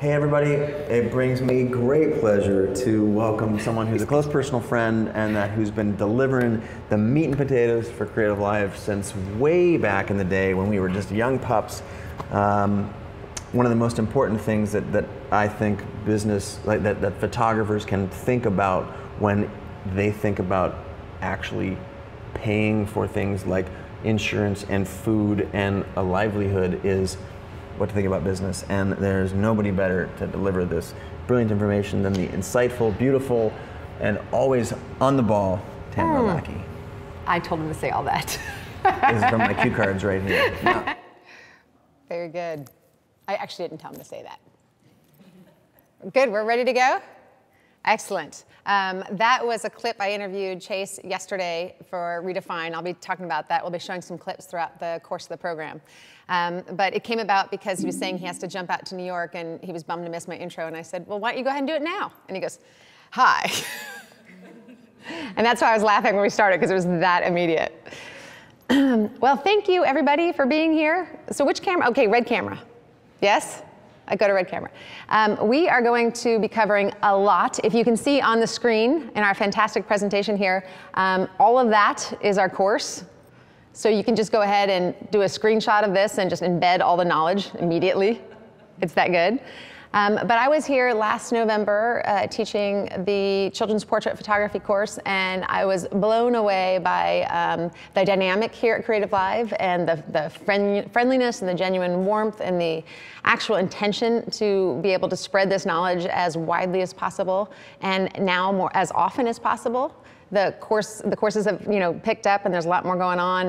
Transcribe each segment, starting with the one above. Hey everybody, it brings me great pleasure to welcome someone who's a close personal friend and that who's been delivering the meat and potatoes for Creative Live since way back in the day when we were just young pups. One of the most important things that I think that photographers can think about when they think about actually paying for things like insurance and food and a livelihood is what to think about business, and there's nobody better to deliver this brilliant information than the insightful, beautiful, and always on the ball, Tamara Lackey. I told him to say all that. This is from my cue cards right here. No. Very good. I actually didn't tell him to say that. Good, we're ready to go? Excellent. That was a clip I interviewed Chase yesterday for Redefine. I'll be talking about that. We'll be showing some clips throughout the course of the program. But it came about because he was saying he has to jump out to New York and he was bummed to miss my intro. And I said, well, why don't you go ahead and do it now? And he goes, hi. And that's why I was laughing when we started, because it was that immediate. Well, thank you everybody for being here. So which camera? Okay, red camera. Yes? I go to red camera. We are going to be covering a lot. If you can see on the screen in our fantastic presentation here, all of that is our course. So you can just go ahead and do a screenshot of this and just embed all the knowledge immediately. It's that good. But I was here last November teaching the Children's Portrait Photography course, and I was blown away by the dynamic here at Creative Live and the friendliness and the genuine warmth and the actual intention to be able to spread this knowledge as widely as possible and now more as often as possible. The courses have picked up, and there's a lot more going on.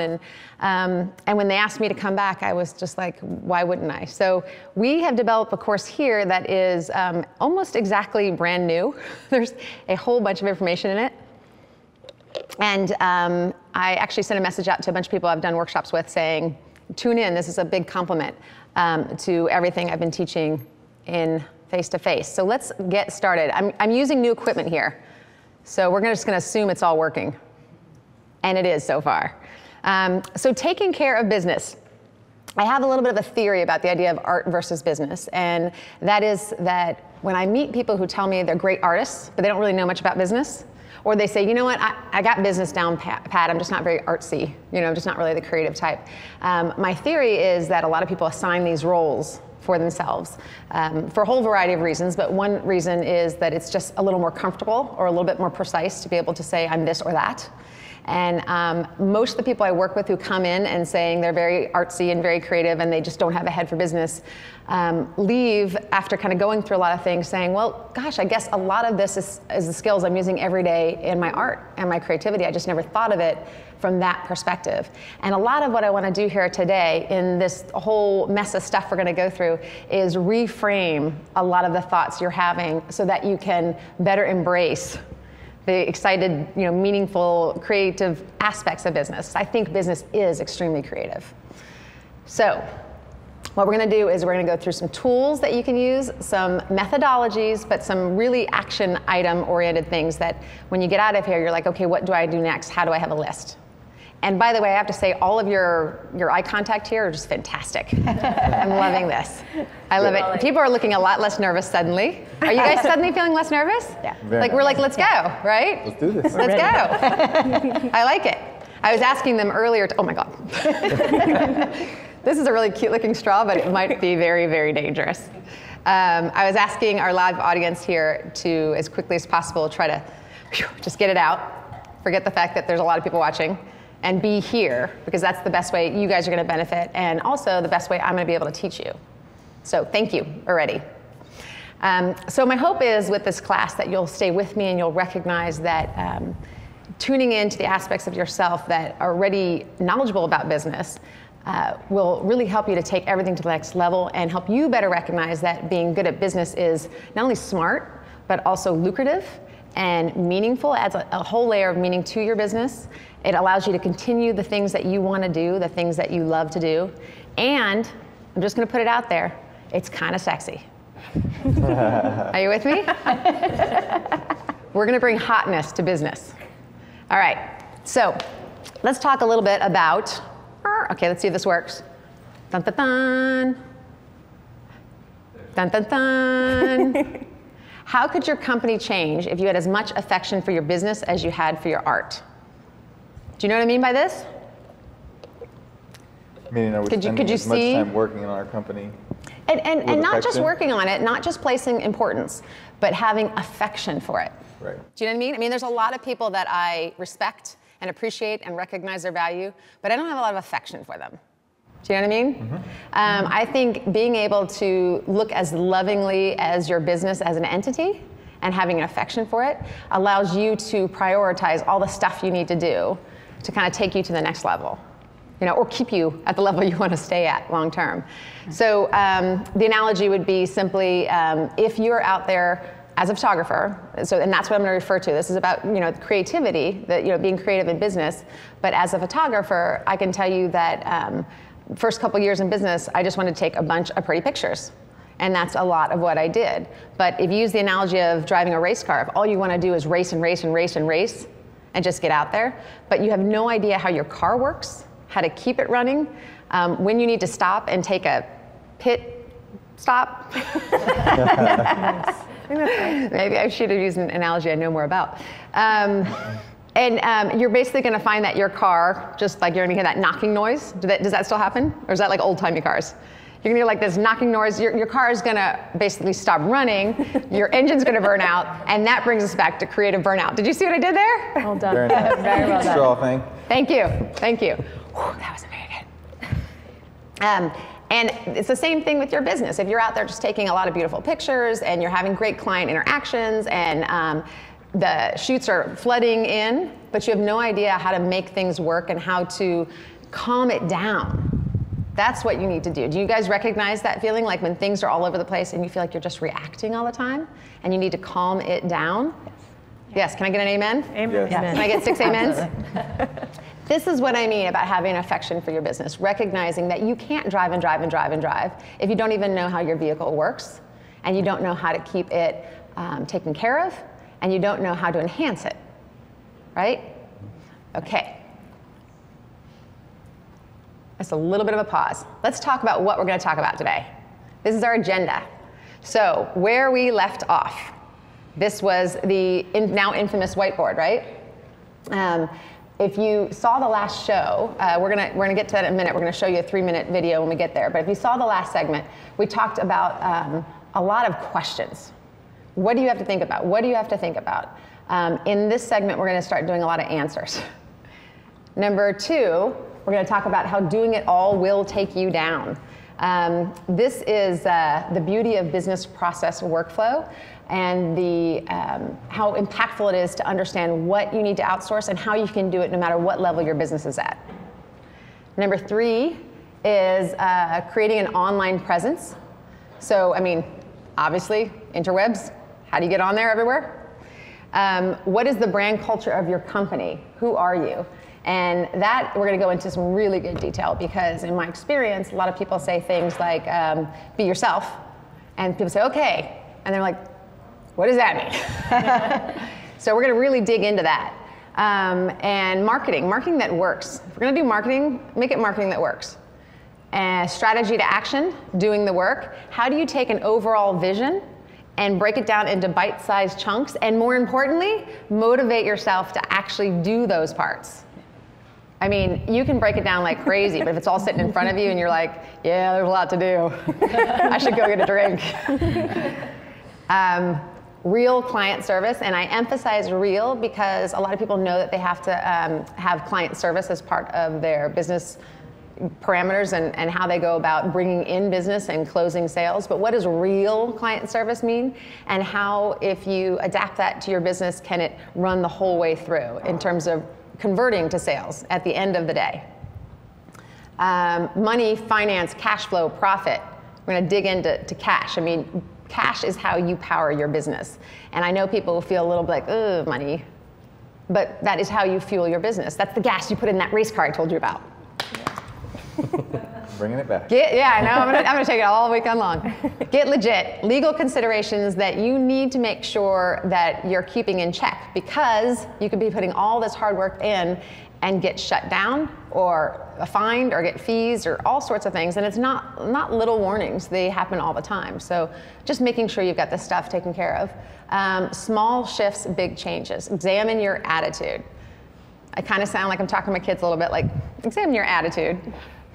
And when they asked me to come back, I was just like, why wouldn't I? So we have developed a course here that is almost exactly brand new. There's a whole bunch of information in it. And I actually sent a message out to a bunch of people I've done workshops with saying, tune in, this is a big compliment to everything I've been teaching in face-to-face. So let's get started. I'm using new equipment here. So we're just going to assume it's all working. And it is so far. So taking care of business. I have a little bit of a theory about the idea of art versus business. And that is that when I meet people who tell me they're great artists, but they don't really know much about business, or they say, you know what, I got business down pat, I'm just not very artsy. I'm just not really the creative type. My theory is that a lot of people assign these roles for themselves for a whole variety of reasons, but one reason is that it's just a little more comfortable or a little bit more precise to be able to say I'm this or that. And most of the people I work with who come in and saying they're very artsy and very creative and they just don't have a head for business leave after kind of going through a lot of things saying, well, gosh, I guess a lot of this is the skills I'm using every day in my art and my creativity. I just never thought of it from that perspective. And a lot of what I want to do here today in this whole mess of stuff we're going to go through is reframe a lot of the thoughts you're having so that you can better embrace the excited, meaningful, creative aspects of business. I think business is extremely creative. So what we're going to do is we're going to go through some tools that you can use, some methodologies, but some really action item oriented things that when you get out of here, you're like, okay, what do I do next? How do I have a list? And by the way, I have to say all of your eye contact here are just fantastic. I'm loving this. I love it. People are looking a lot less nervous suddenly. Are you guys suddenly feeling less nervous? Yeah. Like we're like, let's go, right? Let's do this. Let's go. I like it. I was asking them earlier, oh my God. This is a really cute looking straw, but it might be very, very dangerous. I was asking our live audience here to, as quickly as possible, try to just get it out, forget the fact that there's a lot of people watching, and be here, because that's the best way you guys are going to benefit, and also the best way I'm going to be able to teach you. So thank you already. So my hope is with this class that you'll stay with me and you'll recognize that tuning into the aspects of yourself that are already knowledgeable about business will really help you to take everything to the next level and help you better recognize that being good at business is not only smart, but also lucrative and meaningful, adds a whole layer of meaning to your business. It allows you to continue the things that you want to do, the things that you love to do. And I'm just going to put it out there, it's kind of sexy. Are you with me? We're going to bring hotness to business. All right, so let's talk a little bit about, okay, let's see if this works. Dun, dun, dun. Dun, dun, dun. How could your company change if you had as much affection for your business as you had for your art? Do you know what I mean by this? Meaning I was spending as much time working on our company. And not just working on it, not just placing importance, but having affection for it. Right. Do you know what I mean? I mean, there's a lot of people that I respect and appreciate and recognize their value, but I don't have a lot of affection for them. Do you know what I mean? Mm-hmm. I think being able to look as lovingly as your business as an entity and having an affection for it allows you to prioritize all the stuff you need to do to kind of take you to the next level, you know, or keep you at the level you want to stay at long term. Mm-hmm. So the analogy would be simply if you're out there as a photographer, so, and that's what I'm going to refer to. This is about, you know, creativity, that, you know, being creative in business. But as a photographer, I can tell you that first couple years in business, I just wanted to take a bunch of pretty pictures. And that's a lot of what I did. But if you use the analogy of driving a race car, if all you want to do is race and race and race and race and just get out there, but you have no idea how your car works, how to keep it running, when you need to stop and take a pit stop. Maybe I should have used an analogy I know more about. You're basically going to find that your car, just like you're going to hear that knocking noise. Does that still happen? Or is that like old-timey cars? You're going to hear like this knocking noise. Your car is going to basically stop running. Your engine's going to burn out. And that brings us back to creative burnout. Did you see what I did there? Well done. Very nice. Very well done. Straw thing. Thank you. Thank you. Whew, that wasn't very good. And it's the same thing with your business. If you're out there just taking a lot of beautiful pictures and you're having great client interactions and the shoots are flooding in, but you have no idea how to make things work and how to calm it down. That's what you need to do. Do you guys recognize that feeling? Like when things are all over the place and you feel like you're just reacting all the time and you need to calm it down? Yes, can I get an amen? Amen. Yes. Can I get 6 amens? This is what I mean about having an affection for your business, recognizing that you can't drive and drive and drive and drive if you don't even know how your vehicle works and you don't know how to keep it taken care of and you don't know how to enhance it, right? Okay. That's a little bit of a pause. Let's talk about what we're going to talk about today. This is our agenda. So where we left off, this was the now infamous whiteboard, right? If you saw the last show, we're gonna get to that in a minute. We're gonna show you a 3-minute video when we get there. But if you saw the last segment, we talked about a lot of questions. What do you have to think about? What do you have to think about? In this segment, we're gonna start doing a lot of answers. Number 2, we're gonna talk about how doing it all will take you down. This is the beauty of business process workflow and the how impactful it is to understand what you need to outsource and how you can do it no matter what level your business is at. Number 3 is creating an online presence. So, I mean, obviously, interwebs, how do you get on there everywhere? What is the brand culture of your company? Who are you? And that, we're going to go into some really good detail because in my experience, a lot of people say things like, be yourself. And people say, okay. And they're like, what does that mean? So we're going to really dig into that. And marketing that works. If we're going to do marketing, make it marketing that works. Strategy to action, doing the work. How do you take an overall vision and break it down into bite-sized chunks? And more importantly, motivate yourself to actually do those parts. I mean, you can break it down like crazy, but if it's all sitting in front of you and you're like, yeah, there's a lot to do. I should go get a drink. Real client service, and I emphasize real because a lot of people know that they have to have client service as part of their business parameters and how they go about bringing in business and closing sales. But what does real client service mean? And how, if you adapt that to your business, can it run the whole way through in terms of converting to sales at the end of the day? Money, finance, cash flow, profit. We're going to dig into cash. I mean, cash is how you power your business. And I know people feel a little bit like, ugh, money. But that is how you fuel your business. That's the gas you put in that race car I told you about. Yeah. Bringing it back. Yeah, I know. I'm going to take it all weekend long. Get legit. Legal considerations that you need to make sure that you're keeping in check because you could be putting all this hard work in and get shut down or fined or get fees or all sorts of things. And it's not little warnings. They happen all the time. So just making sure you've got this stuff taken care of. Small shifts, big changes. Examine your attitude. I kind of sound like I'm talking to my kids a little bit, like, examine your attitude.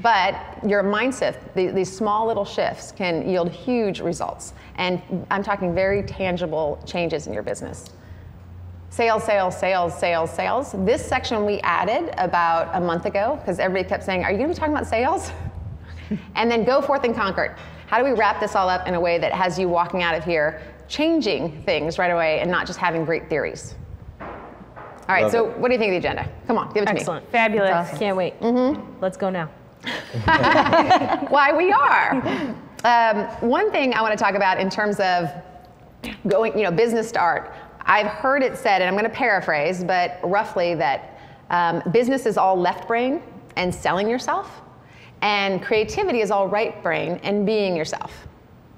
But your mindset, these small little shifts can yield huge results. And I'm talking very tangible changes in your business. Sales, sales, sales, sales, sales. This section we added about a month ago because everybody kept saying, are you going to be talking about sales? And then go forth and conquer it. How do we wrap this all up in a way that has you walking out of here changing things right away and not just having great theories? All right, so what do you think of the agenda? Come on, give it to me. Excellent. Fabulous. Awesome. Can't wait. Mm-hmm. Let's go now. Why we are. One thing I want to talk about in terms of going, business start. I've heard it said, and I'm going to paraphrase, but roughly that business is all left brain and selling yourself, and creativity is all right brain and being yourself.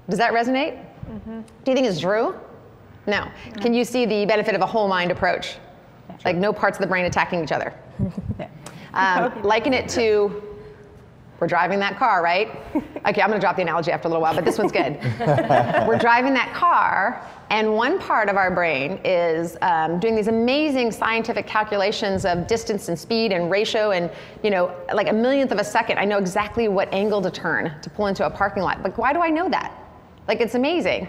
Does that resonate? Mm-hmm. Do you think it's true? No. Mm-hmm. Can you see the benefit of a whole mind approach? That's like no parts of the brain attacking each other. Yeah. Liken it to, we're driving that car, right? Okay, I'm gonna drop the analogy after a little while, but this one's good. We're driving that car, and one part of our brain is doing these amazing scientific calculations of distance and speed and ratio and, like a millionth of a second, I know exactly what angle to turn to pull into a parking lot. Like, why do I know that? Like, it's amazing.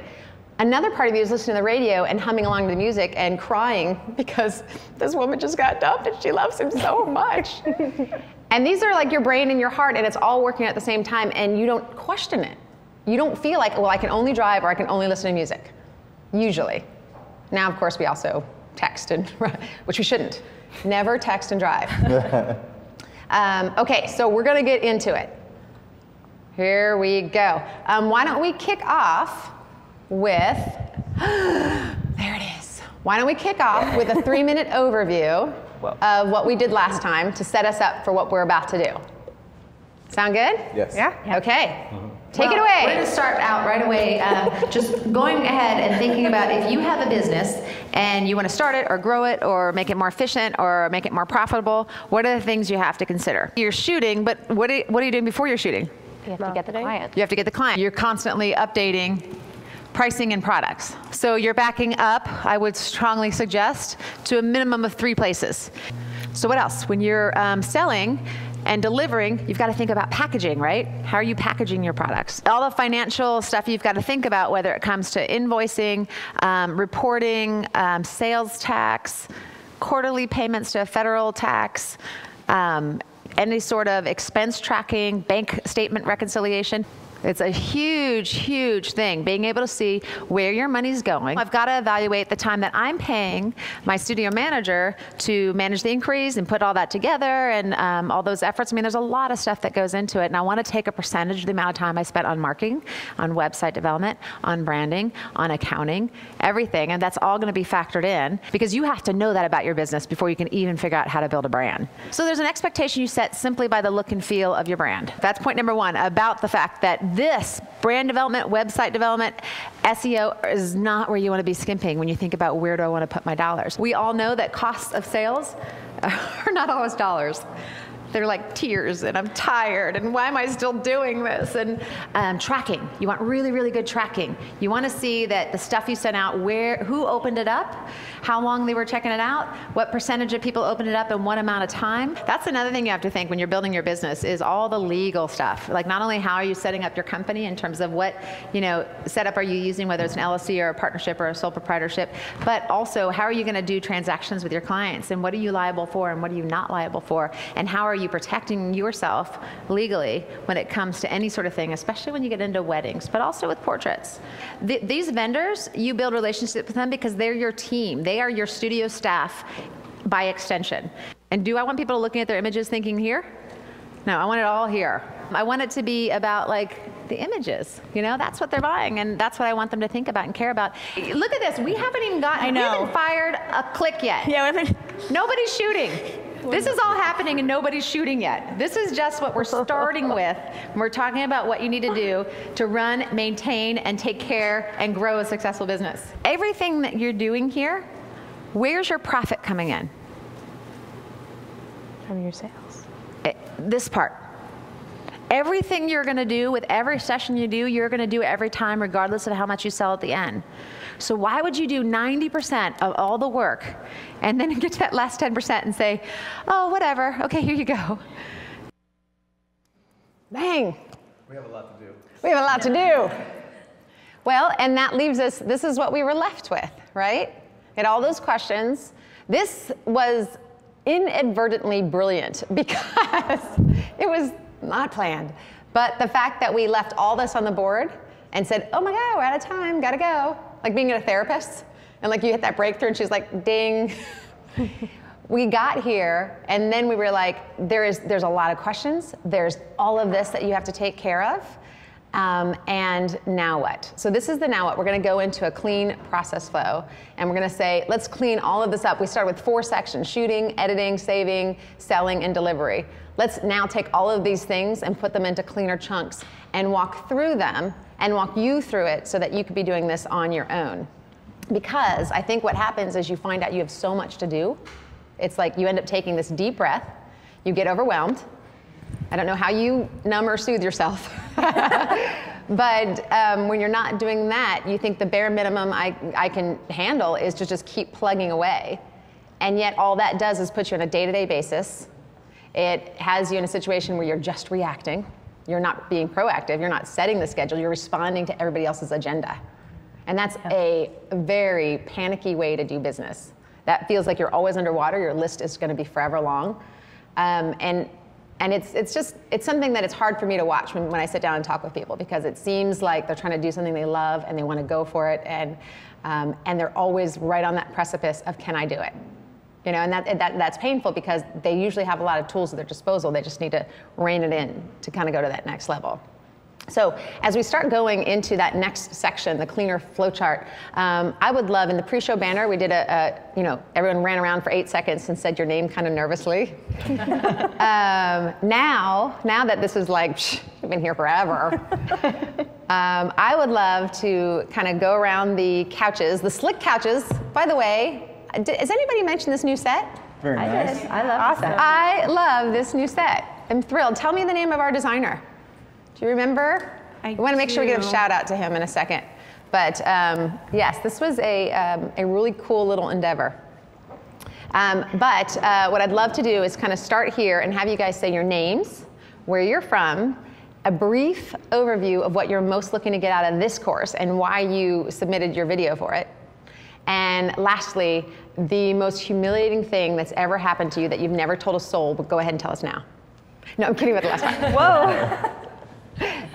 Another part of you is listening to the radio and humming along to the music and crying because this woman just got dumped and she loves him so much. And these are like your brain and your heart, and it's all working at the same time, and you don't question it. You don't feel like, well, I can only drive or I can only listen to music, usually. Now, of course, we also text, and which we shouldn't. Never text and drive. Okay, so we're going to get into it. Here we go. Why don't we kick off with, there it is. Why don't we kick off with a 3-minute overview of what we did last time to set us up for what we're about to do. Sound good? Yes. Yeah? Okay. Mm-hmm. Take it away. We're going to start out right away just going ahead and thinking about if you have a business and you want to start it or grow it or make it more efficient or make it more profitable, what are the things you have to consider? You're shooting, but what are you doing before you're shooting? You have to get the client. You have to get the client. You're constantly updating pricing and products. So you're backing up, I would strongly suggest, to a minimum of 3 places. So what else? When you're selling and delivering, you've got to think about packaging, right? How are you packaging your products? All the financial stuff you've got to think about, whether it comes to invoicing, reporting, sales tax, quarterly payments to federal tax, any sort of expense tracking, bank statement reconciliation. It's a huge, huge thing, being able to see where your money's going. I've got to evaluate the time that I'm paying my studio manager to manage the inquiries and put all that together and all those efforts. I mean, there's a lot of stuff that goes into it, and I want to take a percentage of the amount of time I spent on marketing, on website development, on branding, on accounting, everything, and that's all going to be factored in because you have to know that about your business before you can even figure out how to build a brand. So there's an expectation you set simply by the look and feel of your brand. That's point number 1 about the fact that this brand development, website development, SEO is not where you want to be skimping when you think about where do I want to put my dollars. We all know that costs of sales are not always dollars. They're like tears, and I'm tired, and why am I still doing this? And tracking, you want really, really good tracking. You want to see that the stuff you sent out, who opened it up, how long they were checking it out, what percentage of people opened it up in what amount of time. That's another thing you have to think when you're building your business is all the legal stuff. Like not only how are you setting up your company in terms of what setup are you using, whether it's an LLC or a partnership or a sole proprietorship, but also how are you going to do transactions with your clients, and what are you liable for and what are you not liable for, and how are you protecting yourself legally when it comes to any sort of thing, especially when you get into weddings, but also with portraits. These vendors, you build relationships with them because they're your team. They are your studio staff by extension. And do I want people looking at their images thinking here? No, I want it all here. I want it to be about like the images, that's what they're buying, and that's what I want them to think about and care about. Look at this, we haven't even gotten, I know. We haven't fired a click yet. Yeah, nobody's shooting. This is all happening and nobody's shooting yet. This is just what we're starting with. We're talking about what you need to do to run, maintain, and take care and grow a successful business. Everything that you're doing here, where's your profit coming in? from your sales? This part. Everything you're going to do with every session you do, you're going to do every time regardless of how much you sell at the end. So why would you do 90% of all the work and then get to that last 10% and say, oh, whatever, okay, here you go. Dang. We have a lot to do. We have a lot to do. Well, and that leaves us, this is what we were left with, right? Get all those questions. This was inadvertently brilliant because it was not planned. But the fact that we left all this on the board and said, oh my God, we're out of time, gotta go. Like being a therapist and like you hit that breakthrough and she's like, ding. We got here and then we were like, there's a lot of questions. There's all of this that you have to take care of. And now what? So this is the now what. We're going to go into a clean process flow and we're going to say, let's clean all of this up. We start with 4 sections: shooting, editing, saving, selling, and delivery. Let's now take all of these things and put them into cleaner chunks and walk through them and walk you through it so that you could be doing this on your own. Because I think what happens is you find out you have so much to do. It's like you end up taking this deep breath, you get overwhelmed. I don't know how you numb or soothe yourself. But when you're not doing that, you think the bare minimum I can handle is to just keep plugging away. And yet all that does is put you on a day-to-day basis. It has you in a situation where you're just reacting. You're not being proactive. You're not setting the schedule. You're responding to everybody else's agenda. And that's a very panicky way to do business. That feels like you're always underwater. Your list is going to be forever long. And it's something that it's hard for me to watch when I sit down and talk with people, because it seems like they're trying to do something they love and they want to go for it, and they're always right on that precipice of, can I do it? You know, and that's painful because they usually have a lot of tools at their disposal. They just need to rein it in to kind of go to that next level. So as we start going into that next section, the cleaner flowchart, I would love, in the pre-show banner, we did you know, everyone ran around for 8 seconds and said your name kind of nervously. Now that this is like, psh, I've been here forever, I would love to kind of go around the couches, the slick couches. By the way, has anybody mentioned this new set? Very nice. I did. I love it. Awesome. I love this new set. I'm thrilled. Tell me the name of our designer. Do you remember? I want to make sure we give a shout out to him in a second. But yes, this was a really cool little endeavor. What I'd love to do is kind of start here and have you guys say your names, where you're from, a brief overview of what you're most looking to get out of this course and why you submitted your video for it. And lastly, the most humiliating thing that's ever happened to you that you've never told a soul, but go ahead and tell us now. No, I'm kidding about the last part. Whoa.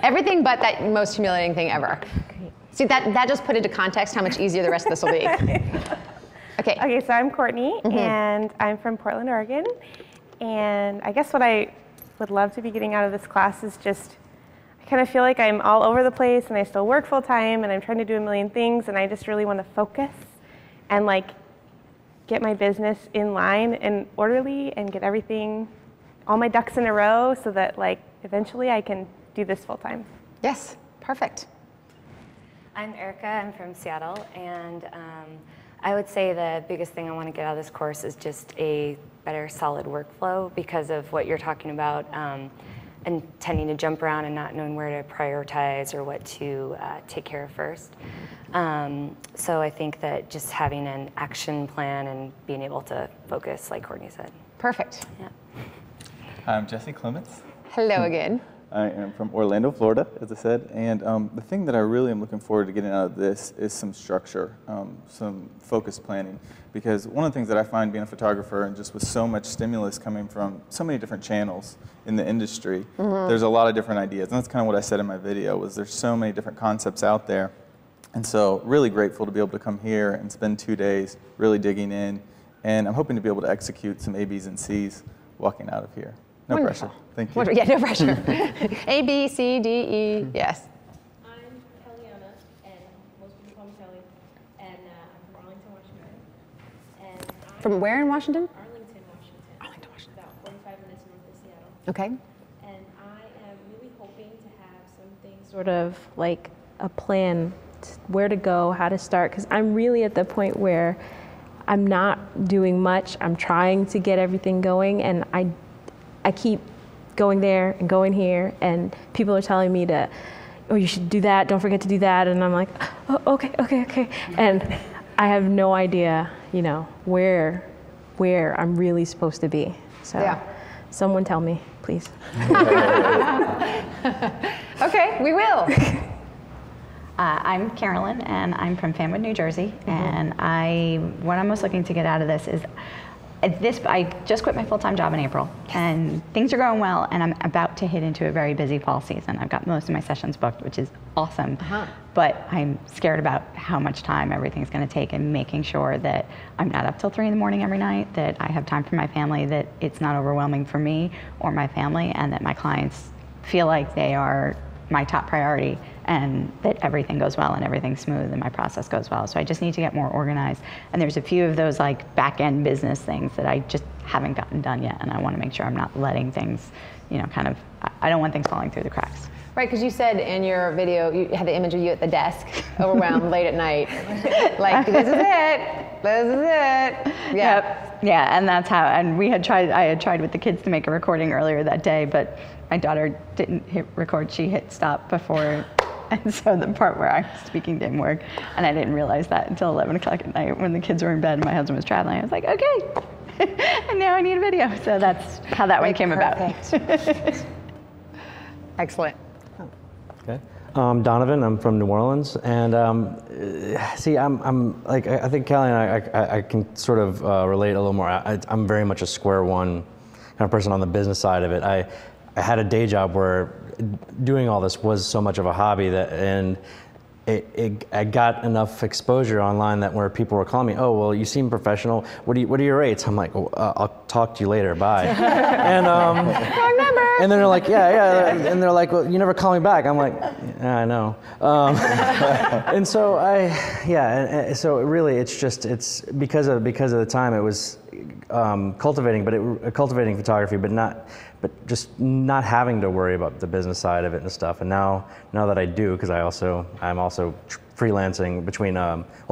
Everything but that most humiliating thing ever. Great. See, that just put into context how much easier the rest of this will be. Okay. Okay, so I'm Courtney, and I'm from Portland, Oregon. And I guess what I would love to be getting out of this class is just, I kind of feel like I'm all over the place, and I still work full time, and I'm trying to do a million things, and I just really want to focus and like get my business in line and orderly and get everything, all my ducks in a row so that like eventually I can do this full time. Yes, perfect. I'm Erica, I'm from Seattle, and I would say the biggest thing I want to get out of this course is just a better solid workflow because of what you're talking about and tending to jump around and not knowing where to prioritize or what to take care of first. So I think that just having an action plan and being able to focus, like Courtney said. Perfect. Yeah. I'm Jessie Clements. Hello again. I am from Orlando, Florida, as I said, and the thing that I really am looking forward to getting out of this is some structure, some focused planning, because one of the things that I find being a photographer and just with so much stimulus coming from so many different channels in the industry, there's a lot of different ideas, and that's kind of what I said in my video, was there's so many different concepts out there, and so really grateful to be able to come here and spend 2 days really digging in, and I'm hoping to be able to execute some A, Bs, and Cs walking out of here. No Wonderful. Pressure. Thank you. Wonderful. Yeah, no pressure. A, B, C, D, E, yes. I'm Kellyana, and most people call me Kelly, and I'm from Arlington, Washington. And I'm from where in Washington? Arlington, Washington. Arlington, Washington. About 45 minutes north of Seattle. Okay. And I am really hoping to have something sort of like a plan, where to go, how to start, because I'm really at the point where I'm not doing much. I'm trying to get everything going, and I I keep going there and going here, and people are telling me to, oh, you should do that, don't forget to do that, and I'm like, oh, okay, and I have no idea, you know, where I'm really supposed to be. So yeah. Someone tell me, please. Okay, we will. I'm Carolyn, and I'm from Fanwood, New Jersey, mm-hmm. and what I'm most looking to get out of this is, I just quit my full-time job in April, and things are going well, and I'm about to hit into a very busy fall season. I've got most of my sessions booked, which is awesome, uh-huh. but I'm scared about how much time everything's going to take and making sure that I'm not up till 3 in the morning every night, that I have time for my family, that it's not overwhelming for me or my family, and that my clients feel like they are my top priority, and that everything goes well and everything's smooth and my process goes well. So I just need to get more organized. And there's a few of those like back-end business things that I just haven't gotten done yet, and I want to make sure I'm not letting things, you know, kind of, I don't want things falling through the cracks. Right, because you said in your video, you had the image of you at the desk, overwhelmed, late at night. Like, this is it. Yeah. Yep. Yeah, and that's how, and I had tried with the kids to make a recording earlier that day, but my daughter didn't hit record, she hit stop before, and so the part where I was speaking didn't work, and I didn't realize that until 11 o'clock at night when the kids were in bed and my husband was traveling. I was like, okay, and now I need a video. So that's how that one came about. Excellent. Okay. Donovan, I'm from New Orleans, and see, I'm like, I think Kelly and I can sort of relate a little more. I'm very much a square one kind of person on the business side of it. I had a day job where doing all this was so much of a hobby that, and I got enough exposure online that where people were calling me, oh, well, you seem professional. What are your rates? I'm like, oh, I'll talk to you later. Bye. And wrong number. And then they're like, yeah. And they're like, well, you never call me back. I'm like, yeah, I know. And so so really, it's because of the time it was. Cultivating photography, but just not having to worry about the business side of it and stuff. And now that I do, because I'm also freelancing between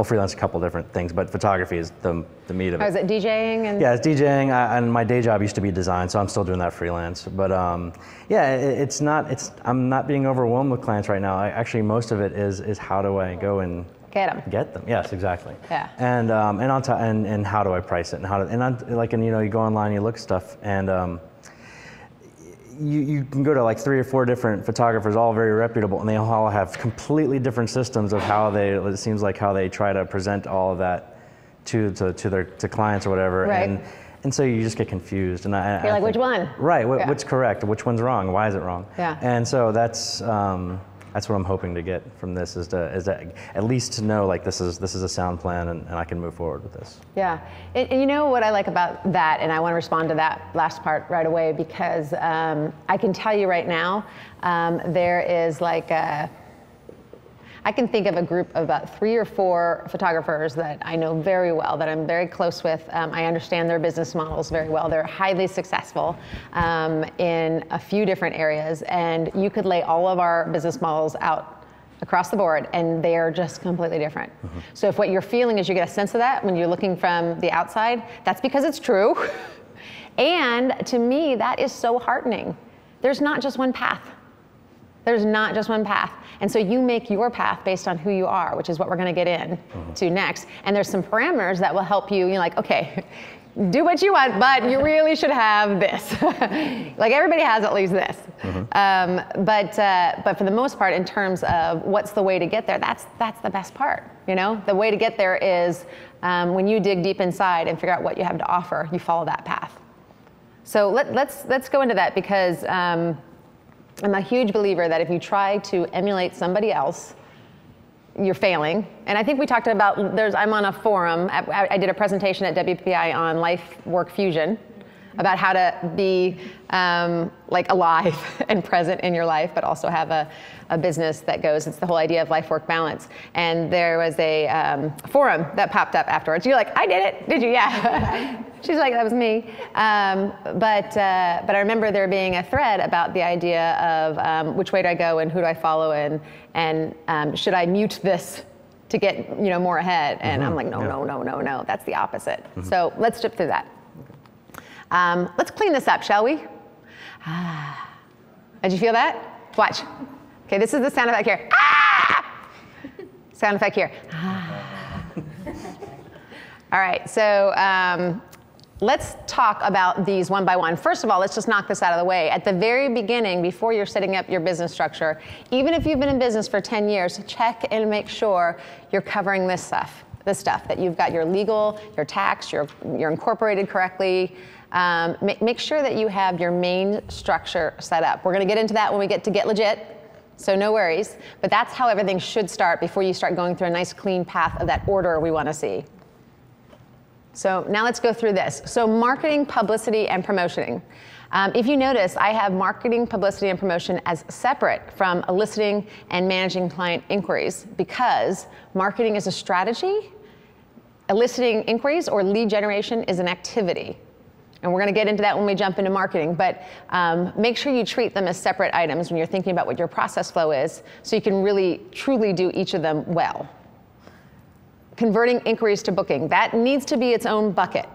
freelance a couple different things, but photography is the meat of it. Oh, is it DJing? It's DJing, and my day job used to be design, so I'm still doing that freelance. But I'm not being overwhelmed with clients right now. Actually, most of it is how do I go and get them. Yes, exactly. Yeah. And how do I price it? And you go online, you look stuff, and you can go to like 3 or 4 different photographers, all very reputable, and they all have completely different systems of how they try to present all of that to their clients or whatever. Right. And so you just get confused. And you're like, which one? Right. What's correct? Which one's wrong? Why is it wrong? Yeah. And so that's. That's what I'm hoping to get from this is to at least to know like this is a sound plan and I can move forward with this. Yeah, and you know what I like about that, and I want to respond to that last part right away, because I can tell you right now there is like I can think of a group of about 3 or 4 photographers that I know very well, that I'm very close with. I understand their business models very well. They're highly successful in a few different areas. And you could lay all of our business models out across the board, and they are just completely different. Mm-hmm. So if what you're feeling is you get a sense of that when you're looking from the outside, that's because it's true. And to me, that is so heartening. There's not just one path. There's not just one path. And so you make your path based on who you are, which is what we're going to get in to next. And there's some parameters that will help you. You're like, okay, do what you want, but you really should have this. Like everybody has at least this. Mm-hmm. But for the most part, in terms of what's the way to get there, that's the best part. You know, the way to get there is when you dig deep inside and figure out what you have to offer, you follow that path. So let's go into that, because. I'm a huge believer that if you try to emulate somebody else, you're failing. And I think we talked about, I'm on a forum, I did a presentation at WPI on life work fusion about how to be like alive and present in your life, but also have a business that goes, it's the whole idea of life work balance. And there was a forum that popped up afterwards. You're like, I did it, did you? Yeah. She's like, that was me. But I remember there being a thread about the idea of which way do I go and who do I follow, and should I mute this to get, you know, more ahead? And I'm like, no, that's the opposite. So let's strip through that. Let's clean this up, shall we? Ah. Did you feel that? Watch. Okay, this is the sound effect here. Ah! Sound effect here. Ah. All right, so let's talk about these one by one. First of all, let's just knock this out of the way. At the very beginning, before you're setting up your business structure, even if you've been in business for 10 years, check and make sure you're covering this stuff. This stuff, that you've got your legal, your tax, you're incorporated correctly. Make sure that you have your main structure set up. We're gonna get into that when we get to Get Legit, so no worries. But that's how everything should start before you start going through a nice clean path of that order we wanna see. So now let's go through this. So marketing, publicity, and promotion. If you notice, I have marketing, publicity, and promotion as separate from eliciting and managing client inquiries, because marketing is a strategy, eliciting inquiries or lead generation is an activity. And we're gonna get into that when we jump into marketing, but make sure you treat them as separate items when you're thinking about what your process flow is, so you can really, truly do each of them well. Converting inquiries to booking, that needs to be its own bucket.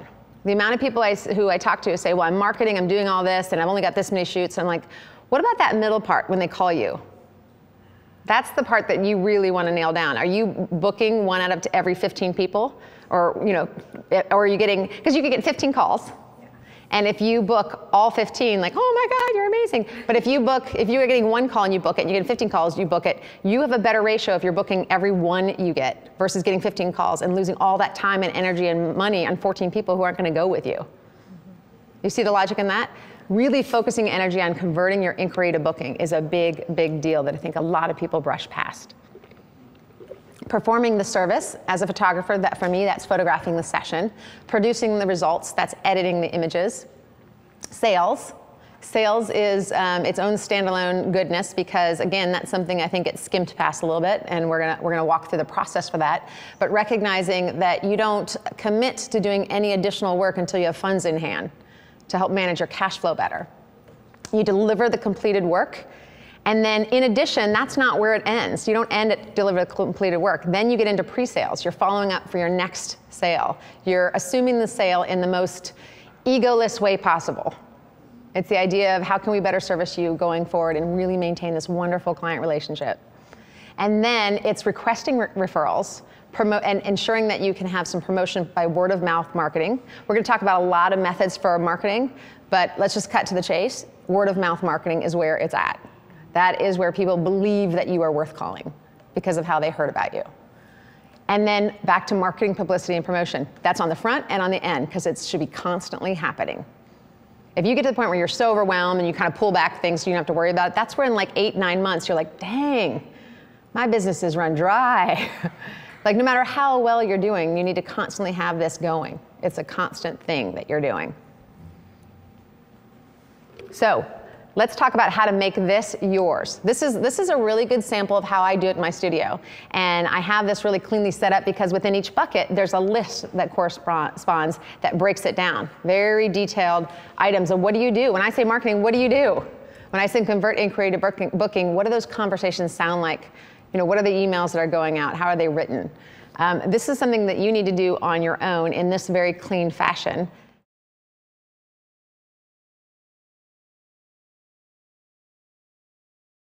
The amount of people who I talk to say, well, I'm marketing, I'm doing all this, and I've only got this many shoots. And I'm like, what about that middle part when they call you? That's the part that you really want to nail down. Are you booking one out of every 15 people? Or, you know, or are you getting, because you could get 15 calls. Yeah. And if you book all 15, like, oh my God, you're amazing. But if you book, if you are getting one call and you book it, and you get 15 calls, you book it, you have a better ratio if you're booking every one you get versus getting 15 calls and losing all that time and energy and money on 14 people who aren't gonna go with you. Mm-hmm. You see the logic in that? Really focusing energy on converting your inquiry to booking is a big, big deal that I think a lot of people brush past. Performing the service as a photographer, that for me, that's photographing the session. Producing the results, that's editing the images. Sales. Sales is its own standalone goodness, because again, that's something I think gets skimmed past a little bit, and we're gonna walk through the process for that. But recognizing that you don't commit to doing any additional work until you have funds in hand to help manage your cash flow better. You deliver the completed work, and then in addition, that's not where it ends. You don't end at deliver the completed work. Then you get into pre-sales. You're following up for your next sale. You're assuming the sale in the most egoless way possible. It's the idea of how can we better service you going forward and really maintain this wonderful client relationship. And then it's requesting referrals, and ensuring that you can have some promotion by word of mouth marketing. We're gonna talk about a lot of methods for marketing, but let's just cut to the chase. Word of mouth marketing is where it's at. That is where people believe that you are worth calling because of how they heard about you. And then back to marketing, publicity, and promotion. That's on the front and on the end, because it should be constantly happening. If you get to the point where you're so overwhelmed and you kind of pull back things so you don't have to worry about it, that's where in like 8, 9 months, you're like, dang, my business is run dry. Like, no matter how well you're doing, you need to constantly have this going. It's a constant thing that you're doing. So let's talk about how to make this yours. This is a really good sample of how I do it in my studio. And I have this really cleanly set up because within each bucket, there's a list that corresponds that breaks it down. Very detailed items of what do you do? When I say marketing, what do you do? When I say convert inquiry to booking, what do those conversations sound like? You know, what are the emails that are going out? How are they written? This is something that you need to do on your own in this very clean fashion.